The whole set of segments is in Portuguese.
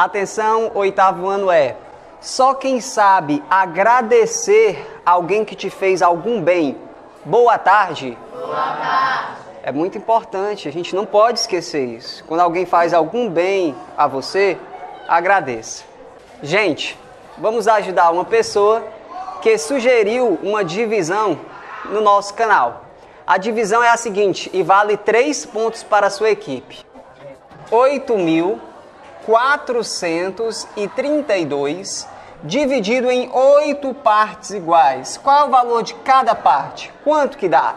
Atenção, oitavo ano é: só quem sabe agradecer alguém que te fez algum bem. Boa tarde. Boa tarde. É muito importante, a gente não pode esquecer isso. Quando alguém faz algum bem a você, agradeça. Gente, vamos ajudar uma pessoa que sugeriu uma divisão no nosso canal. A divisão é a seguinte e vale 3 pontos para a sua equipe. 8.432 dividido em 8 partes iguais. Qual é o valor de cada parte? Quanto que dá?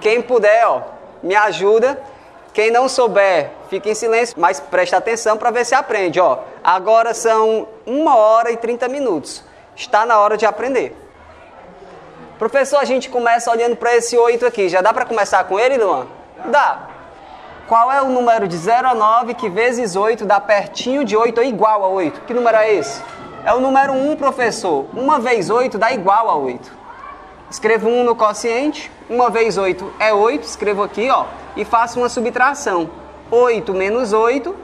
Quem puder, ó, me ajuda. Quem não souber, fica em silêncio, mas presta atenção para ver se aprende, ó. Agora são 1h30. Está na hora de aprender. Professor, a gente começa olhando para esse 8 aqui. Já dá para começar com ele, Luan? Dá. Qual é o número de 0 a 9 que vezes 8 dá pertinho de 8 ou igual a 8? Que número é esse? É o número 1, professor. 1 vezes 8 dá igual a 8. Escrevo 1 no quociente. 1 vezes 8 é 8. Escrevo aqui, ó, e faço uma subtração. 8 menos 8,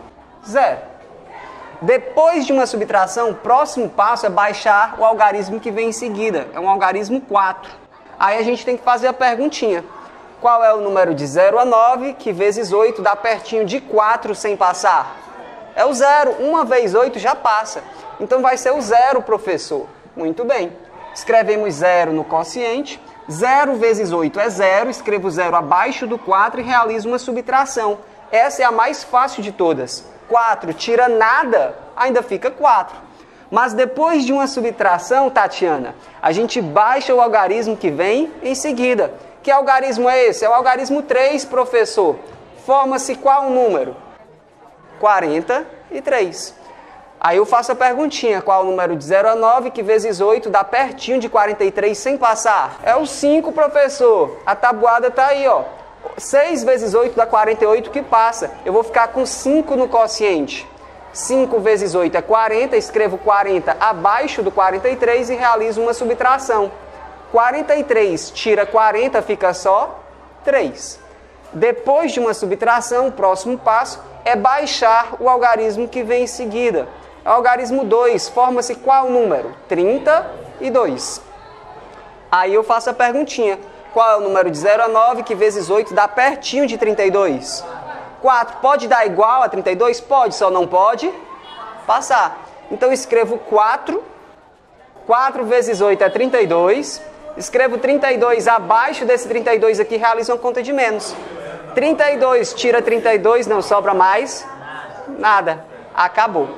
0. Depois de uma subtração, o próximo passo é baixar o algarismo que vem em seguida. É um algarismo 4. Aí a gente tem que fazer a perguntinha. Qual é o número de 0 a 9, que vezes 8 dá pertinho de 4 sem passar? É o 0. 1 vezes 8 já passa. Então vai ser o 0, professor. Muito bem. Escrevemos 0 no quociente. 0 vezes 8 é 0. Escrevo 0 abaixo do 4 e realizo uma subtração. Essa é a mais fácil de todas. 4 tira nada, ainda fica 4. Mas depois de uma subtração, Tatiana, a gente baixa o algarismo que vem em seguida. Que algarismo é esse? É o algarismo 3, professor. Forma-se qual número? 43. Aí eu faço a perguntinha. Qual o número de 0 a 9 que vezes 8 dá pertinho de 43 sem passar? É o 5, professor. A tabuada está aí, ó. 6 vezes 8 dá 48 que passa. Eu vou ficar com 5 no quociente. 5 vezes 8 é 40. Escrevo 40 abaixo do 43 e realizo uma subtração. 43 tira 40, fica só 3. Depois de uma subtração, o próximo passo é baixar o algarismo que vem em seguida. Algarismo 2, forma-se qual número? 32. Aí eu faço a perguntinha. Qual é o número de 0 a 9 que vezes 8 dá pertinho de 32? 4. Pode dar igual a 32? Pode, só não pode passar. Então escrevo 4. 4 vezes 8 é 32. Escrevo 32 abaixo desse 32 aqui, realizo uma conta de menos. 32 tira 32, não sobra mais nada. Acabou.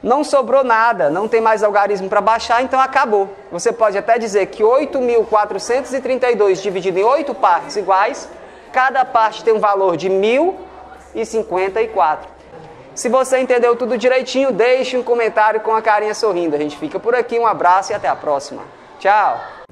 Não sobrou nada, não tem mais algarismo para baixar, então acabou. Você pode até dizer que 8.432 dividido em 8 partes iguais, cada parte tem um valor de 1.054. Se você entendeu tudo direitinho, deixe um comentário com a carinha sorrindo. A gente fica por aqui, um abraço e até a próxima. Tchau!